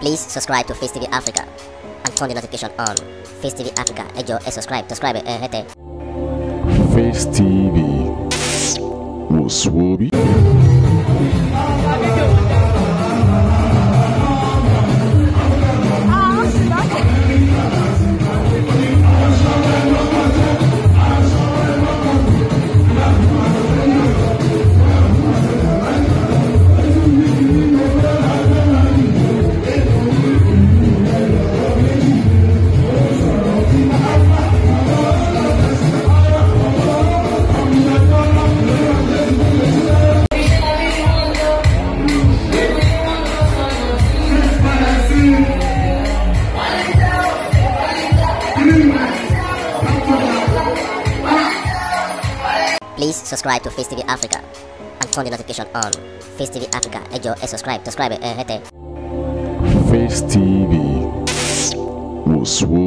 Please subscribe to Face TV Africa and turn the notification on. Face TV Africa, ejo, subscribe, hete. Face TV Muswobi. Please subscribe to Face TV Africa and turn the notification on. Face TV Africa, ejo, subscribe, hete. Face TV Muswobi.